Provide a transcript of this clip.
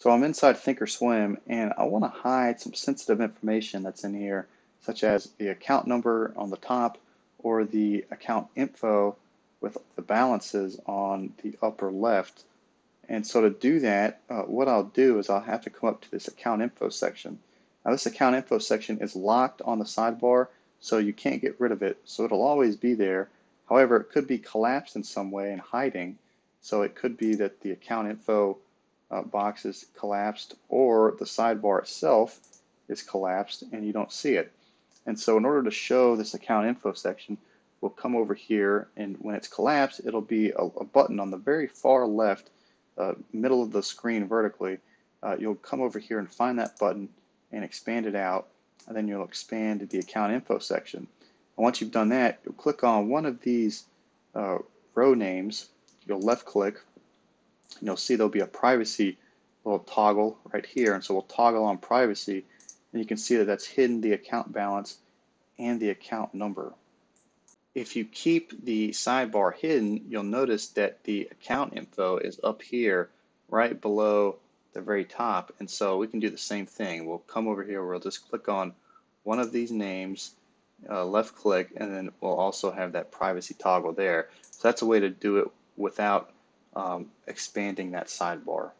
So I'm inside Thinkorswim, and I want to hide some sensitive information that's in here, such as the account number on the top or the account info with the balances on the upper left. And so to do that, what I'll do is I'll have to come up to this account info section. Now this account info section is locked on the sidebar, so you can't get rid of it, so it'll always be there. However, it could be collapsed in some way and hiding, so it could be that the account info box is collapsed or the sidebar itself is collapsed and you don't see it. And so in order to show this account info section, we'll come over here, and when it's collapsed, it'll be a button on the very far left, middle of the screen vertically. You'll come over here and find that button and expand it out, and then you'll expand the account info section. And once you've done that, you'll click on one of these row names, you'll left click, and you'll see there'll be a privacy little toggle right here, and so we'll toggle on privacy, and you can see that that's hidden the account balance and the account number. If you keep the sidebar hidden, you'll notice that the account info is up here right below the very top, and so we can do the same thing. We'll come over here, we'll just click on one of these names, left click, and then we'll also have that privacy toggle there. So that's a way to do it without expanding that sidebar.